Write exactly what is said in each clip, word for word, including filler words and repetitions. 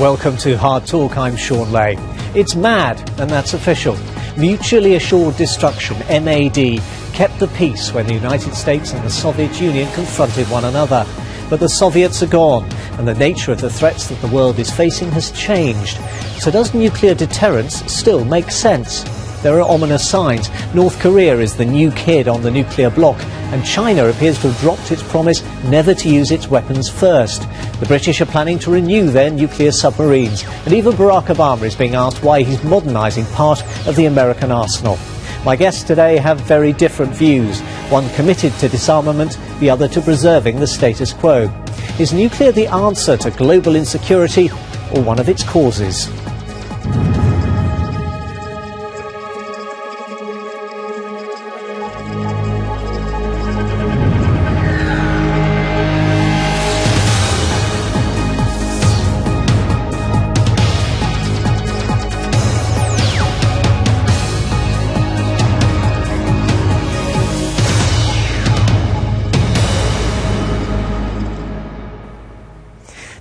Welcome to Hard Talk, I'm Sean Lay. It's mad, and that's official. Mutually assured destruction, M A D, kept the peace when the United States and the Soviet Union confronted one another. But the Soviets are gone, and the nature of the threats that the world is facing has changed. So does nuclear deterrence still make sense? There are ominous signs. North Korea is the new kid on the nuclear block, and China appears to have dropped its promise never to use its weapons first. The British are planning to renew their nuclear submarines, and even Barack Obama is being asked why he's modernizing part of the American arsenal. My guests today have very different views, one committed to disarmament, the other to preserving the status quo. Is nuclear the answer to global insecurity, or one of its causes?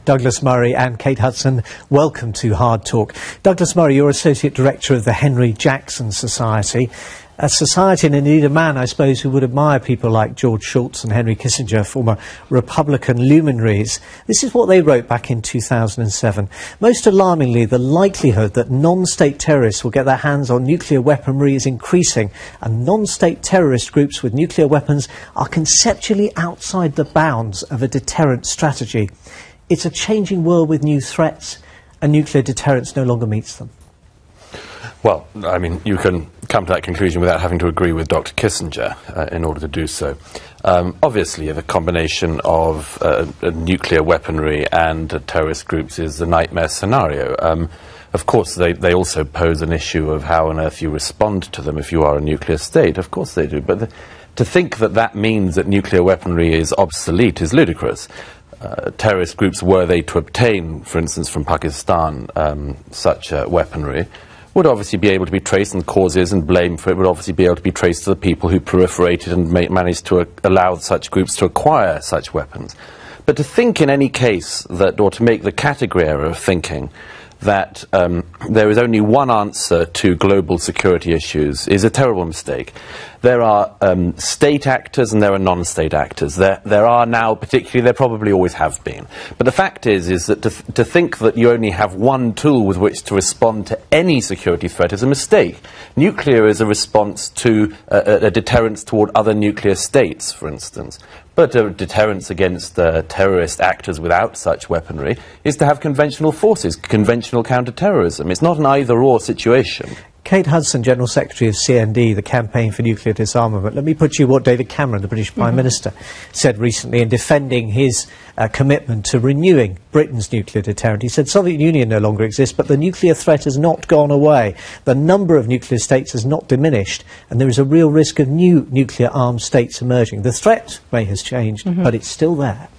Douglas Murray and Kate Hudson, welcome to Hard Talk. Douglas Murray, you're Associate Director of the Henry Jackson Society, a society and indeed a man, I suppose, who would admire people like George Shultz and Henry Kissinger, former Republican luminaries. This is what they wrote back in two thousand seven. Most alarmingly, the likelihood that non-state terrorists will get their hands on nuclear weaponry is increasing, and non-state terrorist groups with nuclear weapons are conceptually outside the bounds of a deterrent strategy. It's a changing world with new threats, and nuclear deterrence no longer meets them. Well, I mean, you can come to that conclusion without having to agree with Doctor Kissinger uh, in order to do so. Um, obviously, the combination of uh, nuclear weaponry and uh, terrorist groups is the nightmare scenario. Um, of course, they, they also pose an issue of how on earth you respond to them if you are a nuclear state. Of course they do. But the, to think that that means that nuclear weaponry is obsolete is ludicrous. Uh, terrorist groups, were they to obtain, for instance, from Pakistan um, such uh, weaponry, would obviously be able to be traced, and causes and blame for it would obviously be able to be traced to the people who proliferated and ma managed to uh, allow such groups to acquire such weapons. But to think in any case that, or to make the category error of thinking that um, there is only one answer to global security issues is a terrible mistake. There are um, state actors and there are non-state actors. There, there are now, particularly, there probably always have been. But the fact is, is that to, th to think that you only have one tool with which to respond to any security threat is a mistake. Nuclear is a response to uh, a, a deterrence toward other nuclear states, for instance. But a deterrence against uh, terrorist actors without such weaponry is to have conventional forces, conventional counterterrorism. It's not an either-or situation. Kate Hudson, General Secretary of C N D, the Campaign for Nuclear Disarmament. Let me put you what David Cameron, the British Prime mm-hmm. Minister, said recently in defending his uh, commitment to renewing Britain's nuclear deterrent. He said, Soviet Union no longer exists, but the nuclear threat has not gone away. The number of nuclear states has not diminished, and there is a real risk of new nuclear-armed states emerging. The threat may has changed, mm-hmm. but it's still there.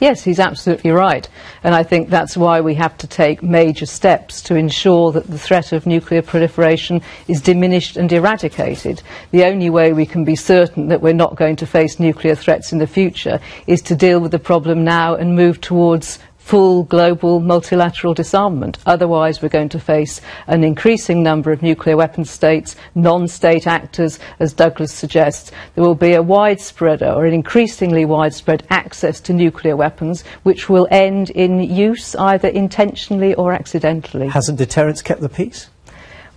Yes, he's absolutely right, and I think that's why we have to take major steps to ensure that the threat of nuclear proliferation is diminished and eradicated. The only way we can be certain that we're not going to face nuclear threats in the future is to deal with the problem now and move towards full global multilateral disarmament. Otherwise we're going to face an increasing number of nuclear weapon states, non-state actors, as Douglas suggests. There will be a widespread or an increasingly widespread access to nuclear weapons which will end in use either intentionally or accidentally. Hasn't deterrence kept the peace?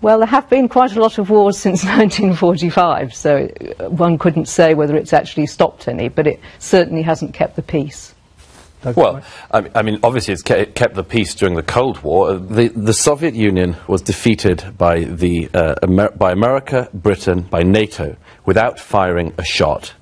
Well, there have been quite a lot of wars since nineteen forty-five, so one couldn't say whether it's actually stopped any, but it certainly hasn't kept the peace. Okay. Well, I mean, obviously it's kept the peace during the Cold War. The, the Soviet Union was defeated by, the, uh, Amer by America, Britain, by NATO, without firing a shot.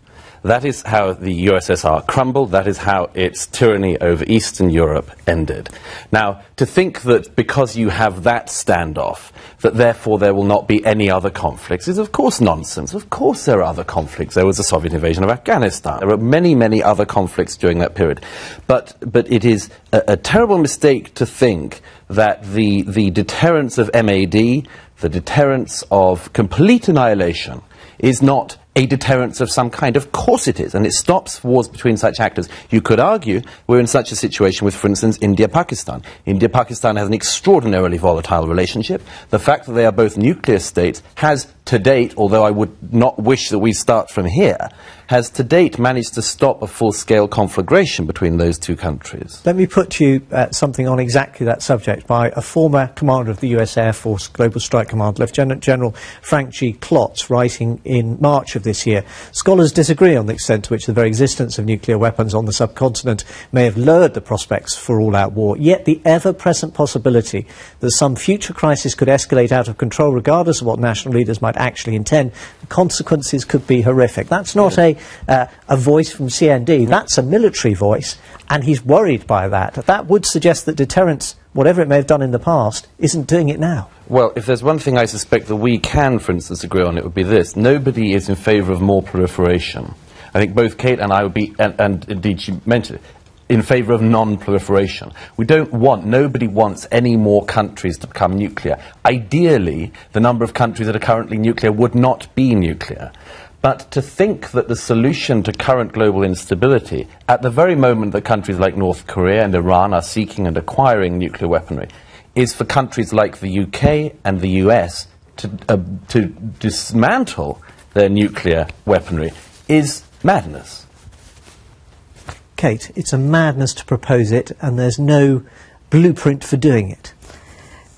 That is how the U S S R crumbled. That is how its tyranny over Eastern Europe ended. Now, to think that because you have that standoff, that therefore there will not be any other conflicts is of course nonsense. Of course there are other conflicts. There was the Soviet invasion of Afghanistan. There were many, many other conflicts during that period. But, but it is a, a terrible mistake to think that the, the deterrence of M A D, the deterrence of complete annihilation, is not a deterrence of some kind? Of course it is, and it stops wars between such actors. You could argue we're in such a situation with, for instance, India-Pakistan. India-Pakistan has an extraordinarily volatile relationship. The fact that they are both nuclear states has to date, although I would not wish that we start from here, has to date managed to stop a full-scale conflagration between those two countries. Let me put to you uh, something on exactly that subject by a former commander of the U S Air Force Global Strike Command, Lieutenant General Frank G. Klotz, writing in March of this year. Scholars disagree on the extent to which the very existence of nuclear weapons on the subcontinent may have lured the prospects for all-out war, yet the ever-present possibility that some future crisis could escalate out of control regardless of what national leaders might actually intend, the consequences could be horrific. That's not a Uh, a voice from C N D, that's a military voice, and he's worried by that. That would suggest that deterrence, whatever it may have done in the past, isn't doing it now. Well, if there's one thing I suspect that we can, for instance, agree on, it would be this. Nobody is in favour of more proliferation. I think both Kate and I would be, and, and indeed she mentioned it, in favour of non-proliferation. We don't want, nobody wants any more countries to become nuclear. Ideally, the number of countries that are currently nuclear would not be nuclear. But to think that the solution to current global instability, at the very moment that countries like North Korea and Iran are seeking and acquiring nuclear weaponry, is for countries like the U K and the U S to, uh, to dismantle their nuclear weaponry, is madness. Kate, it's a madness to propose it, and there's no blueprint for doing it.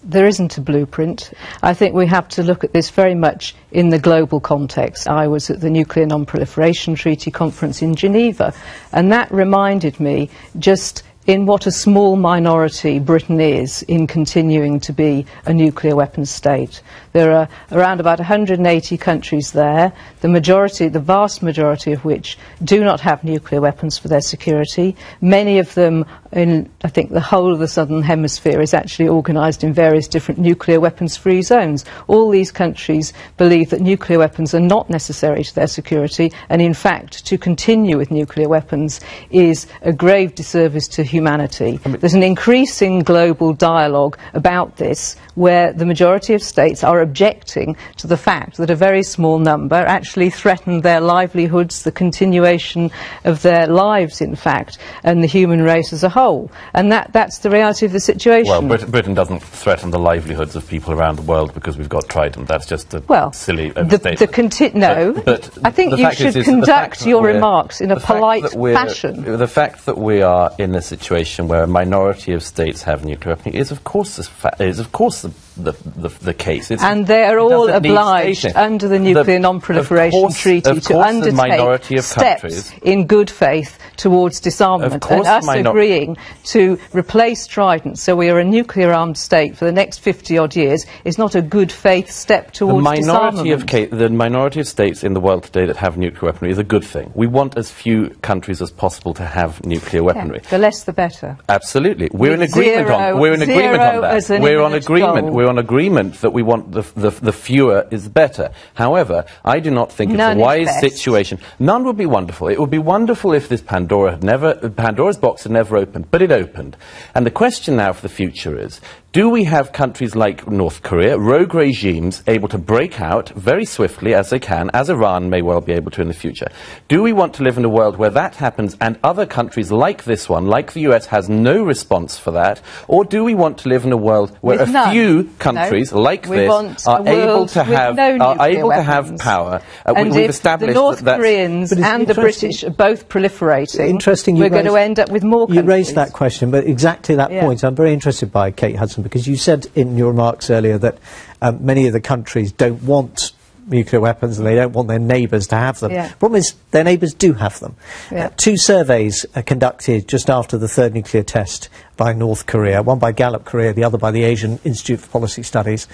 There isn't a blueprint. I think we have to look at this very much in the global context. I was at the Nuclear Non-Proliferation Treaty conference in Geneva, and that reminded me just in what a small minority Britain is in continuing to be a nuclear weapons state. There are around about one hundred eighty countries there, the majority, the vast majority of which do not have nuclear weapons for their security. Many of them, in I think the whole of the southern hemisphere, is actually organised in various different nuclear weapons-free zones. All these countries believe that nuclear weapons are not necessary to their security, and in fact to continue with nuclear weapons is a grave disservice to humanity. humanity. There's an increasing global dialogue about this, where the majority of states are objecting to the fact that a very small number actually threaten their livelihoods, the continuation of their lives, in fact, and the human race as a whole. And that, that's the reality of the situation. Well, Brit Britain doesn't threaten the livelihoods of people around the world because we've got Trident. That's just a well, silly overstatement. The, the conti no, but, but I think you should is, is conduct your remarks in a polite fashion. The fact that we are in a situation situation where a minority of states have nuclear weapons is of course is of course the the, the, the case. It's, and they're all obliged under the Nuclear Non-Proliferation Treaty to undertake steps in good faith towards disarmament, and us agreeing to replace Trident so we are a nuclear armed state for the next fifty odd years is not a good faith step towards disarmament. The minority of states in the world today that have nuclear weaponry is a good thing. We want as few countries as possible to have nuclear weaponry. Yeah, the less the better. Absolutely. We're in agreement on we're in agreement on that. We're on agreement. We're on agreement that we want the, the, the fewer is better. However, I do not think it's a wise situation. None would be wonderful. It would be wonderful if this Pandora had never, Pandora's box had never opened, but it opened. And the question now for the future is, do we have countries like North Korea, rogue regimes, able to break out very swiftly as they can, as Iran may well be able to in the future? Do we want to live in a world where that happens and other countries like this one, like the U S, has no response for that? Or do we want to live in a world where with a none. few countries no. like we this are able to have, no are able weapons. to have power? Uh, and we, we've established the North that Koreans and the British are both proliferating, interesting we're raised, going to end up with more countries. You raised that question, but exactly that yeah. point I'm very interested by, Kate Hudson, because you said in your remarks earlier that um, many of the countries don't want nuclear weapons and they don't want their neighbours to have them. Yeah. The problem is their neighbours do have them. Yeah. Uh, two surveys are conducted just after the third nuclear test by North Korea, one by Gallup Korea, the other by the Asian Institute for Policy Studies,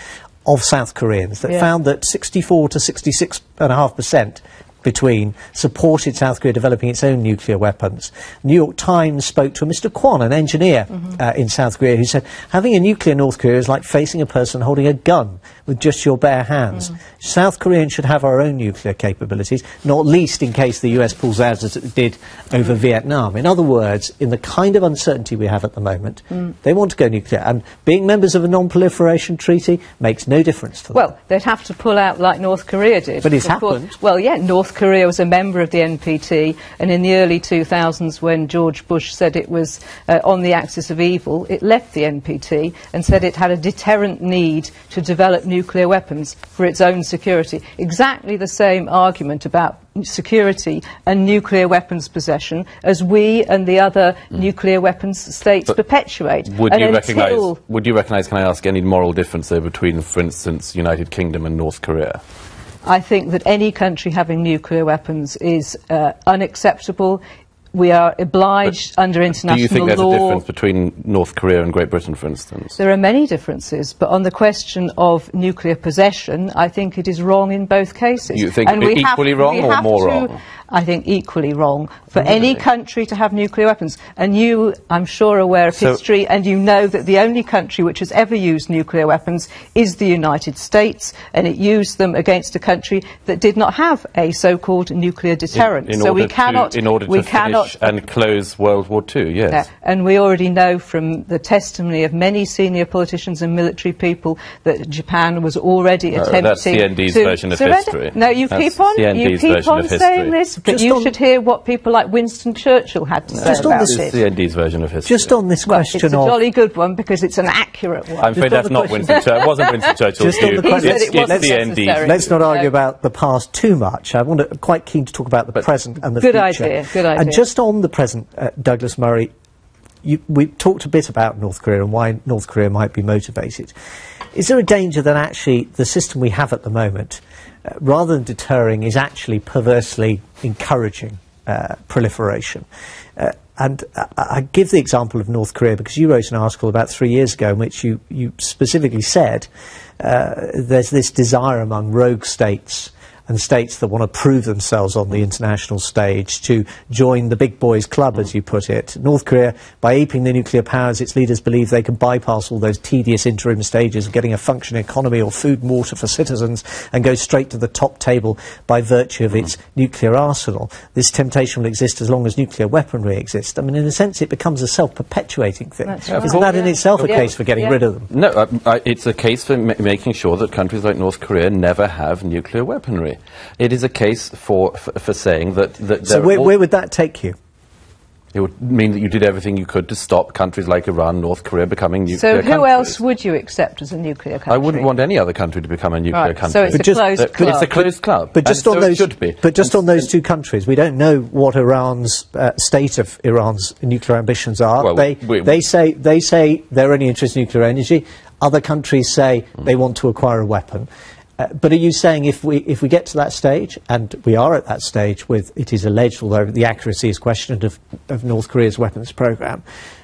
of South Koreans that yeah. found that sixty-four to sixty-six point five percent between supported South Korea developing its own nuclear weapons. New York Times spoke to a Mister Kwon, an engineer mm-hmm. uh, in South Korea, who said, having a nuclear North Korea is like facing a person holding a gun with just your bare hands. Mm-hmm. South Koreans should have our own nuclear capabilities, not least in case the U S pulls out as it did over mm-hmm. Vietnam. In other words, in the kind of uncertainty we have at the moment, mm-hmm. they want to go nuclear, and being members of a non-proliferation treaty makes no difference to them. Well, they'd have to pull out like North Korea did. But it's happened. Well, yeah, North North Korea was a member of the N P T, and in the early two thousands, when George Bush said it was uh, on the axis of evil, it left the N P T and said it had a deterrent need to develop nuclear weapons for its own security. Exactly the same argument about security and nuclear weapons possession as we and the other mm. nuclear weapons states but perpetuate. Would you, recognize, would you recognise, can I ask, any moral difference there between, for instance, United Kingdom and North Korea? I think that any country having nuclear weapons is uh, unacceptable. We are obliged but under international law. Do you think there's law. a difference between North Korea and Great Britain, for instance? There are many differences, but on the question of nuclear possession, I think it is wrong in both cases. You think and it we equally have, wrong we or more to, wrong? I think equally wrong for really? any country to have nuclear weapons. And you, I'm sure, are aware of so, history, and you know that the only country which has ever used nuclear weapons is the United States, and it used them against a country that did not have a so-called nuclear deterrent. In, in so we cannot... To, in order to we cannot and close World War Two, yes. Yeah. And we already know from the testimony of many senior politicians and military people that Japan was already no, attempting that's the N D's to version of surrender. history. No, you that's keep on, you keep on saying this, but just you should hear what people like Winston Churchill had to no, say just about this, it. It's the N D's version of history. Just on this well, question it's a of jolly good one because it's an accurate one. I'm afraid that's not Winston Churchill. It wasn't Winston Churchill's view. It's the N D. Let's not argue about the past too much. I'm quite keen to talk about the present and the future. Good idea, good idea. Just on the present, uh, Douglas Murray, you, we talked a bit about North Korea and why North Korea might be motivated. Is there a danger that actually the system we have at the moment, uh, rather than deterring, is actually perversely encouraging uh, proliferation? Uh, and I, I give the example of North Korea because you wrote an article about three years ago in which you, you specifically said uh, there's this desire among rogue states and states that want to prove themselves on the international stage to join the big boys club, as you put it. North Korea, by aping the nuclear powers, its leaders believe they can bypass all those tedious interim stages of getting a functioning economy or food and water for citizens and go straight to the top table by virtue of its nuclear arsenal. This temptation will exist as long as nuclear weaponry exists. I mean, in a sense, it becomes a self-perpetuating thing. That's right. Isn't that in itself a case for getting rid of them? No, uh, uh, it's a case for ma- making sure that countries like North Korea never have nuclear weaponry. It is a case for for, for saying that... that so where, where would that take you? It would mean that you did everything you could to stop countries like Iran, North Korea becoming nuclear countries. So who countries. else would you accept as a nuclear country? I wouldn't want any other country to become a nuclear right. country. So it's, a, just, closed uh, club. it's a closed club. But just, on, so those, but just and, on those two countries, we don't know what Iran's uh, state of Iran's nuclear ambitions are. Well, they, we, they, say, they say they're only interested in nuclear energy. Other countries say mm. they want to acquire a weapon. Uh, but are you saying if we if we get to that stage, and we are at that stage with, it is alleged, although the accuracy is questioned, of, of North Korea's weapons program,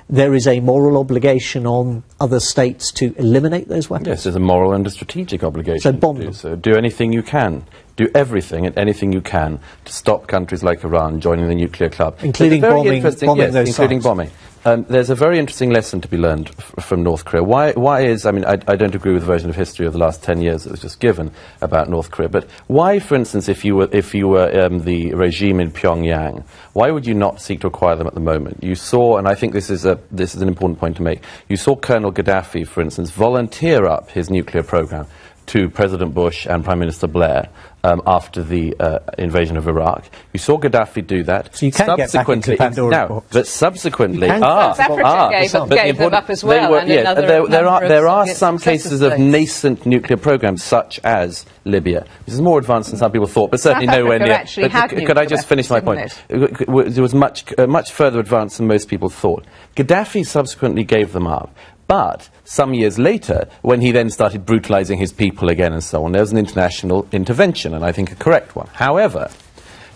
there is a moral obligation on other states to eliminate those weapons? Yes, there's a moral and a strategic obligation. So bomb them. So do anything you can. Do everything and anything you can to stop countries like Iran joining the nuclear club. Including bombing, bombing yes, those including sites. bombing. Um, there's a very interesting lesson to be learned f from North Korea. Why, why is, I mean, I, I don't agree with the version of history of the last ten years that was just given about North Korea, but why, for instance, if you were, if you were um, the regime in Pyongyang, why would you not seek to acquire them at the moment? You saw, and I think this is, a, this is an important point to make, you saw Colonel Gaddafi, for instance, volunteer up his nuclear program to President Bush and Prime Minister Blair um, after the uh, invasion of Iraq. You saw Gaddafi do that. So you can get back into Pandora now, box. But subsequently, South ah, Africa ah, gave, but gave the them up as well. They were, and yes, another, there, there are there are some cases of nascent nuclear programs, such as Libya. This is more advanced than some people thought, but certainly South nowhere Africa near. But could I just finish my point? It, it was much uh, much further advanced than most people thought. Gaddafi subsequently gave them up. But some years later, when he then started brutalizing his people again and so on, there was an international intervention, and I think a correct one. However,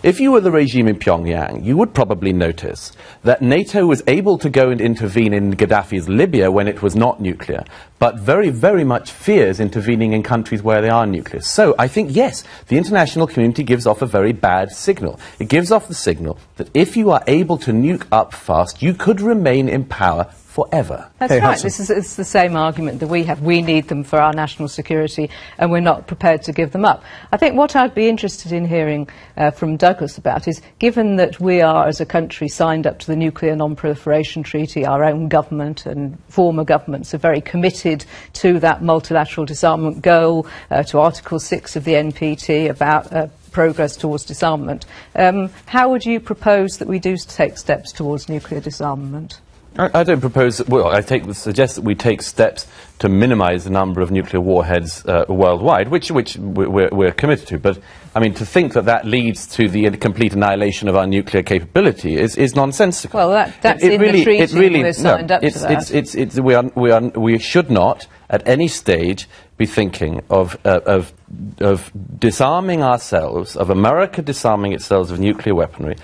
if you were the regime in Pyongyang, you would probably notice that NATO was able to go and intervene in Gaddafi's Libya when it was not nuclear, but very, very much fears intervening in countries where they are nuclear. So I think, yes, the international community gives off a very bad signal. It gives off the signal that if you are able to nuke up fast, you could remain in power forever. That's hey, right. Hudson. This is it's the same argument that we have. We need them for our national security, and we're not prepared to give them up. I think what I'd be interested in hearing uh, from Douglas about is, given that we are, as a country, signed up to the Nuclear Non-Proliferation Treaty, our own government and former governments are very committed to that multilateral disarmament goal, uh, to Article six of the N P T about uh, progress towards disarmament. Um, how would you propose that we do take steps towards nuclear disarmament? I, I don't propose, well, I take, suggest that we take steps to minimise the number of nuclear warheads uh, worldwide, which, which we're, we're committed to. But, I mean, to think that that leads to the complete annihilation of our nuclear capability is, is nonsensical. Well, that, that's it, it in really, the treaty really, we're signed no, up it's, to that. It's, it's, it's, we, are, we, are, we should not, at any stage, be thinking of, uh, of, of disarming ourselves, of America disarming itself of nuclear weaponry,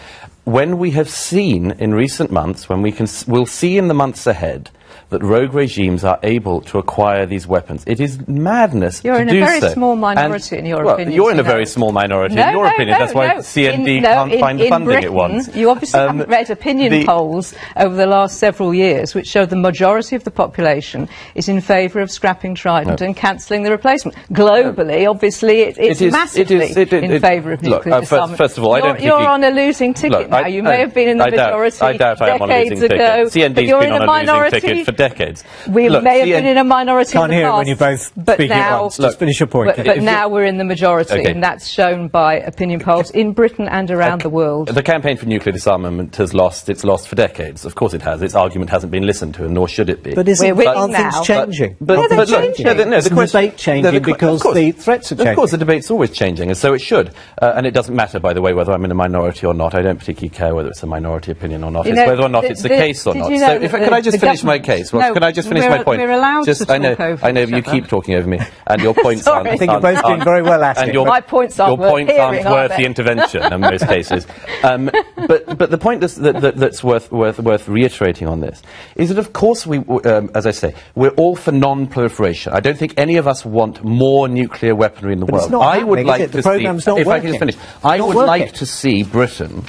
when we have seen in recent months, when we can, we'll see in the months ahead, that rogue regimes are able to acquire these weapons. It is madness to do so. You're in a very small minority in your opinion. Well, you're in a very small minority in your opinion. That's why C N D can't find the funding it wants. You obviously haven't read opinion polls over the last several years, which show the majority of the population is in favour of scrapping Trident and cancelling the replacement. Globally, obviously, it's massively in favour of nuclear disarmament. First of all, I don't think you're on a losing ticket now. You may have been in the majority decades ago, but you're in a minority for decades. We Look, may have been in a minority in the past, can't hear it when you're both speaking at once. Just finish your point. But, but now we're in the majority, okay. And that's shown by opinion polls in Britain and around okay. the world. The campaign for nuclear disarmament has lost. It's lost for decades. Of course it has. Its argument hasn't been listened to, and nor should it be. But isn't but, aren't now. things changing? But, but, yeah, but changing. No, the, no, the, question, the debate changing no, the, because course, the threats are changing. Of course the debate's always changing, and so it should. Uh, and it doesn't matter, by the way, whether I'm in a minority or not. I don't particularly care whether it's a minority opinion or not. It's whether or not it's the case or not. So if could I just finish my case? Well, no, can I just finish my point? We're allowed just, to talk I know, over I know you keep talking over me, and your points aren't. I think you're both doing very well at it. Your, my points aren't worth, points aren't worth the intervention in most cases. Um, but but the point that's, that, that, that's worth worth worth reiterating on this is that of course we, um, as I say, we're all for non-proliferation. I don't think any of us want more nuclear weaponry in the but world. It's not I would like to see. If working. I can just finish, it's I would working. like to see Britain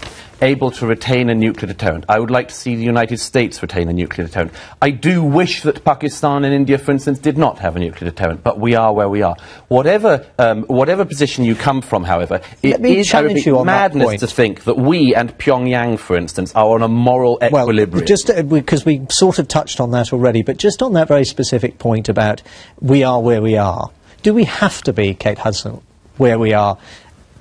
able to retain a nuclear deterrent. I would like to see the United States retain a nuclear deterrent. I do wish that Pakistan and India, for instance, did not have a nuclear deterrent, but we are where we are. Whatever, um, whatever position you come from, however, it is madness to think that we and Pyongyang, for instance, are on a moral equilibrium. Well, just because uh, we, we sort of touched on that already, but just on that very specific point about we are where we are, do we have to be, Kate Hudson, where we are?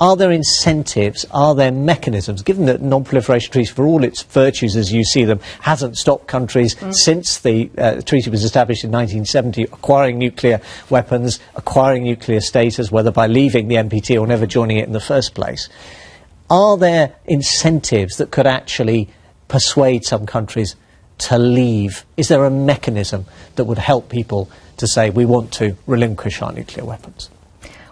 Are there incentives, are there mechanisms, given that non-proliferation treaty, for all its virtues as you see them, hasn't stopped countries mm. since the uh, treaty was established in nineteen seventy, acquiring nuclear weapons, acquiring nuclear status, whether by leaving the N P T or never joining it in the first place. Are there incentives that could actually persuade some countries to leave? Is there a mechanism that would help people to say, we want to relinquish our nuclear weapons?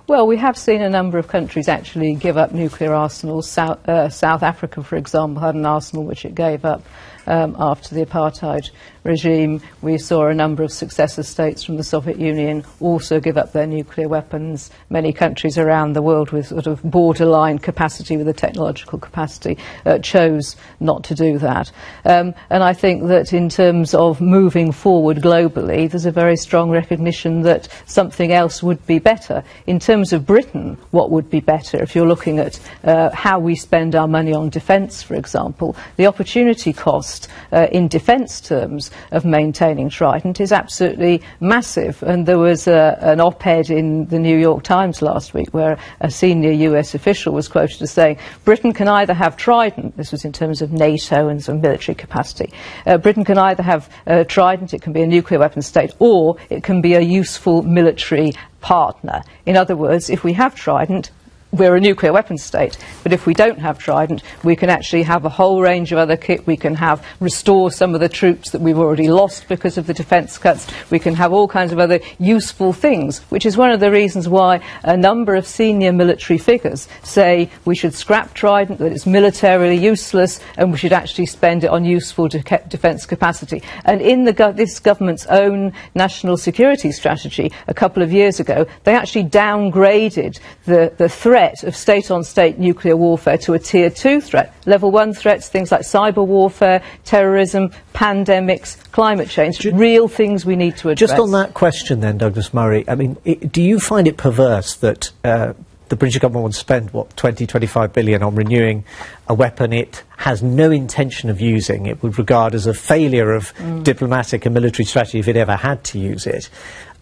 Well, we have seen a number of countries actually give up nuclear arsenals. South, uh, South Africa, for example, had an arsenal which it gave up um, after the apartheid regime. We saw a number of successor states from the Soviet Union also give up their nuclear weapons. Many countries around the world with sort of borderline capacity, with a technological capacity, uh, chose not to do that. Um, and I think that in terms of moving forward globally, there's a very strong recognition that something else would be better. In terms In terms of Britain, what would be better if you're looking at uh, how we spend our money on defence, for example? The opportunity cost uh, in defence terms of maintaining Trident is absolutely massive, and there was uh, an op-ed in the New York Times last week where a senior U S official was quoted as saying, Britain can either have Trident, this was in terms of NATO and some military capacity, uh, Britain can either have uh, Trident, it can be a nuclear weapons state, or it can be a useful military partner. In other words, if we have Trident, we're a nuclear weapons state, but if we don't have Trident, we can actually have a whole range of other kit. We can have restore some of the troops that we've already lost because of the defence cuts. We can have all kinds of other useful things, which is one of the reasons why a number of senior military figures say we should scrap Trident, that it's militarily useless, and we should actually spend it on useful de defence capacity. And in the go this government's own national security strategy a couple of years ago, they actually downgraded the, the threat of state-on-state nuclear warfare to a tier two threat. Level one threats, things like cyber warfare, terrorism, pandemics, climate change, just, real things we need to address. Just on that question then, Douglas Murray, I mean, it, do you find it perverse that uh, the British government wants to spend, what, twenty, twenty-five billion on renewing a weapon it has no intention of using, it would regard as a failure of mm. diplomatic and military strategy if it ever had to use it?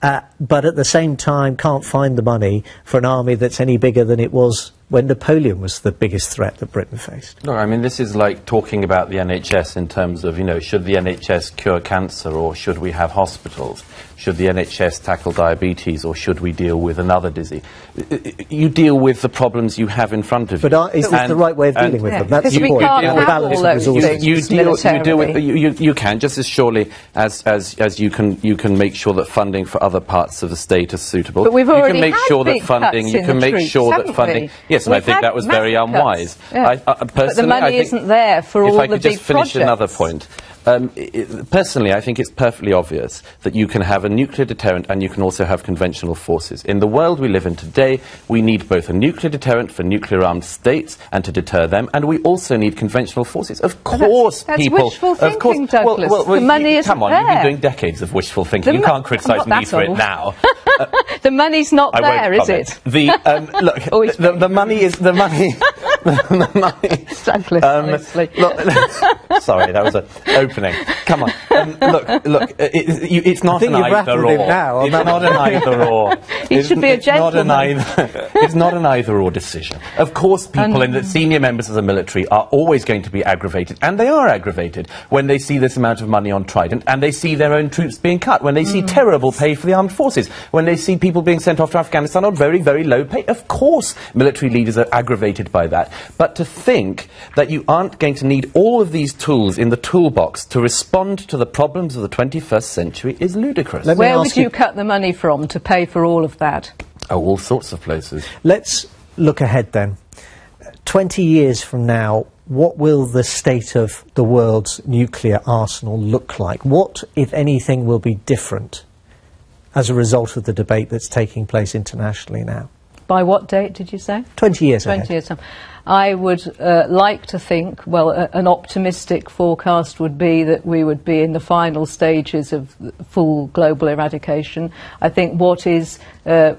Uh, but at the same time can't find the money for an army that's any bigger than it was when Napoleon was the biggest threat that Britain faced. No, I mean, this is like talking about the N H S in terms of, you know, should the N H S cure cancer or should we have hospitals? Should the N H S tackle diabetes or should we deal with another disease? You deal with the problems you have in front of you. But are, is this the right way of dealing with yeah, them? That's the point. You can, just as surely as, as, as you, can, you can make sure that funding for other parts of the state is suitable. But we've already you can make had sure that funding. You can make troops, sure that funding... We? Yes, and we've I think that was very unwise. Yeah. I, I, personally, but the money I think, isn't there for all the big projects. If I could just finish projects. Another point. Um, it, personally, I think it's perfectly obvious that you can have a nuclear deterrent and you can also have conventional forces. In the world we live in today, we need both a nuclear deterrent for nuclear-armed states and to deter them, and we also need conventional forces. Of course, that's, that's people... That's wishful thinking, of course, Douglas. Well, well, well, the you, money isn't Come on, there. You've been doing decades of wishful thinking. The you can't criticise me for old. It now. uh, the money's not I there, is it? The, um, look, the, the money is... The money... the money... Douglas, um, honestly. Look, sorry, that was an opening. Come on. Um, look, look, it, you, it's not an either-or. It's not an either-or. It should be a gentleman. Not an either, it's not an either-or decision. Of course, people and, in the senior members of the military are always going to be aggravated, and they are aggravated, when they see this amount of money on Trident, and they see their own troops being cut, when they mm. see terrible pay for the armed forces, when they see people being sent off to Afghanistan on very, very low pay. Of course, military leaders are aggravated by that. But to think that you aren't going to need all of these tools in the toolbox to respond to the problems of the twenty-first century is ludicrous. Where would you, you cut the money from to pay for all of that? Oh, all sorts of places. Let's look ahead then. twenty years from now, what will the state of the world's nuclear arsenal look like? What, if anything, will be different as a result of the debate that's taking place internationally now? By what date did you say? twenty years ahead. twenty years ahead. I would uh, like to think, well, uh, an optimistic forecast would be that we would be in the final stages of full global eradication. I think what is uh,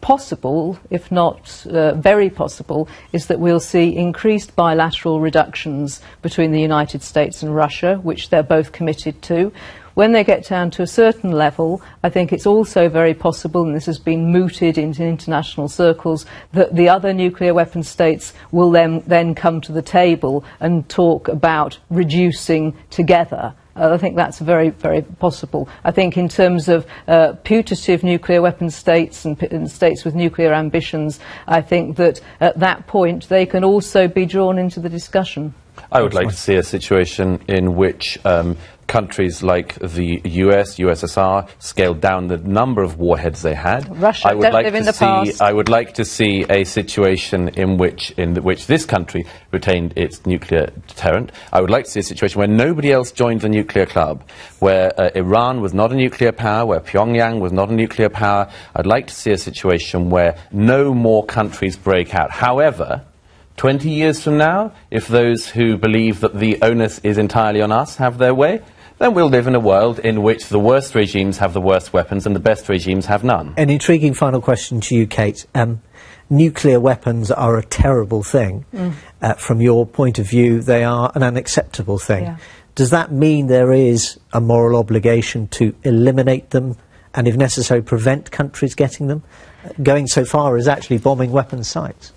possible, if not uh, very possible, is that we'll see increased bilateral reductions between the United States and Russia, which they're both committed to. When they get down to a certain level, I think it's also very possible, and this has been mooted into international circles, that the other nuclear weapon states will then, then come to the table and talk about reducing together. Uh, I think that's very, very possible. I think in terms of uh, putative nuclear weapon states and, and states with nuclear ambitions, I think that at that point they can also be drawn into the discussion. I would like to see a situation in which um, countries like the U S, U S S R, scaled down the number of warheads they had. Russia, I would don't like live to in the see, past. I would like to see a situation in which, in which this country retained its nuclear deterrent. I would like to see a situation where nobody else joined the nuclear club, where uh, Iran was not a nuclear power, where Pyongyang was not a nuclear power. I'd like to see a situation where no more countries break out. However, twenty years from now, if those who believe that the onus is entirely on us have their way, then we'll live in a world in which the worst regimes have the worst weapons and the best regimes have none. An intriguing final question to you, Kate. Um, nuclear weapons are a terrible thing. Mm. Uh, from your point of view, they are an unacceptable thing. Yeah. Does that mean there is a moral obligation to eliminate them and, if necessary, prevent countries getting them? Uh, going so far as actually bombing weapons sites?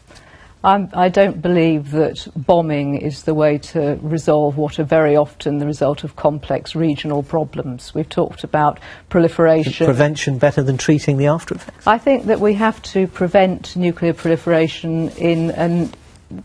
I'm, I don't believe that bombing is the way to resolve what are very often the result of complex regional problems. We've talked about proliferation. Is prevention better than treating the after effects? I think that we have to prevent nuclear proliferation in an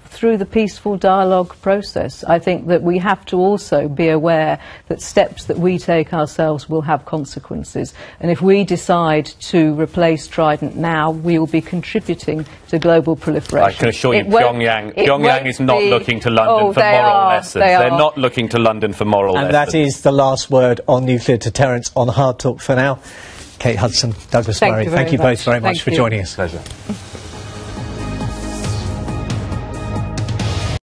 through the peaceful dialogue process. I think that we have to also be aware that steps that we take ourselves will have consequences. And if we decide to replace Trident now, we will be contributing to global proliferation. I can assure you, Pyongyang, Pyongyang is not be, looking to London oh, for moral are, lessons. They They're not looking to London for moral and lessons. And that is the last word on nuclear deterrence on Hard Talk for now. Kate Hudson, Douglas Murray, thank you both very much for joining us. Pleasure.